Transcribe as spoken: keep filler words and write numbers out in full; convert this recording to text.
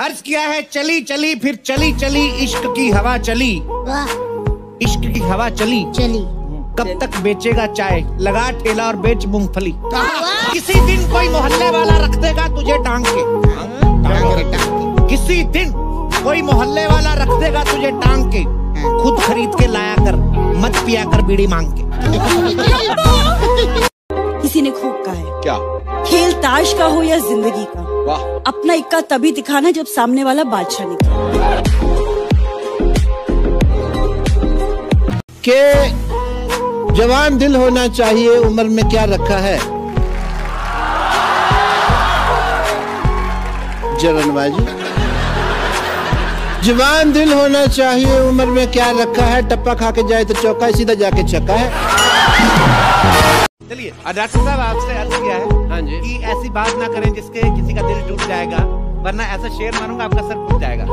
अर्ज किया है चली चली फिर चली चली इश्क की हवा चली, इश्क की हवा चली चली, कब तक बेचेगा चाय, लगा ठेला और बेच मूंगफली। किसी दिन कोई मोहल्ले वाला रख देगा तुझे टांग के, टांग के टांग किसी दिन कोई मोहल्ले वाला रख देगा तुझे टांग के, खुद खरीद के लाया कर, मत पिया कर बीड़ी मांग के। किसी ने खूब कहा है क्या, खेल ताश का हो या जिंदगी का, वाह, अपना इक्का तभी दिखाना जब सामने वाला बादशाह निकले। के जवान दिल होना चाहिए, उम्र में क्या रखा है जरनबाजी। जवान दिल होना चाहिए, उम्र में क्या रखा है, टप्पा खा के जाए तो चौका है, सीधा जाके छक्का है। चलिए डॉक्टर साहब आपसे अर्ज किया है, हाँ जी, कि ऐसी बात ना करें जिसके किसी का दिल टूट जाएगा, वरना ऐसा शेर मारूंगा आपका सर टूट जाएगा।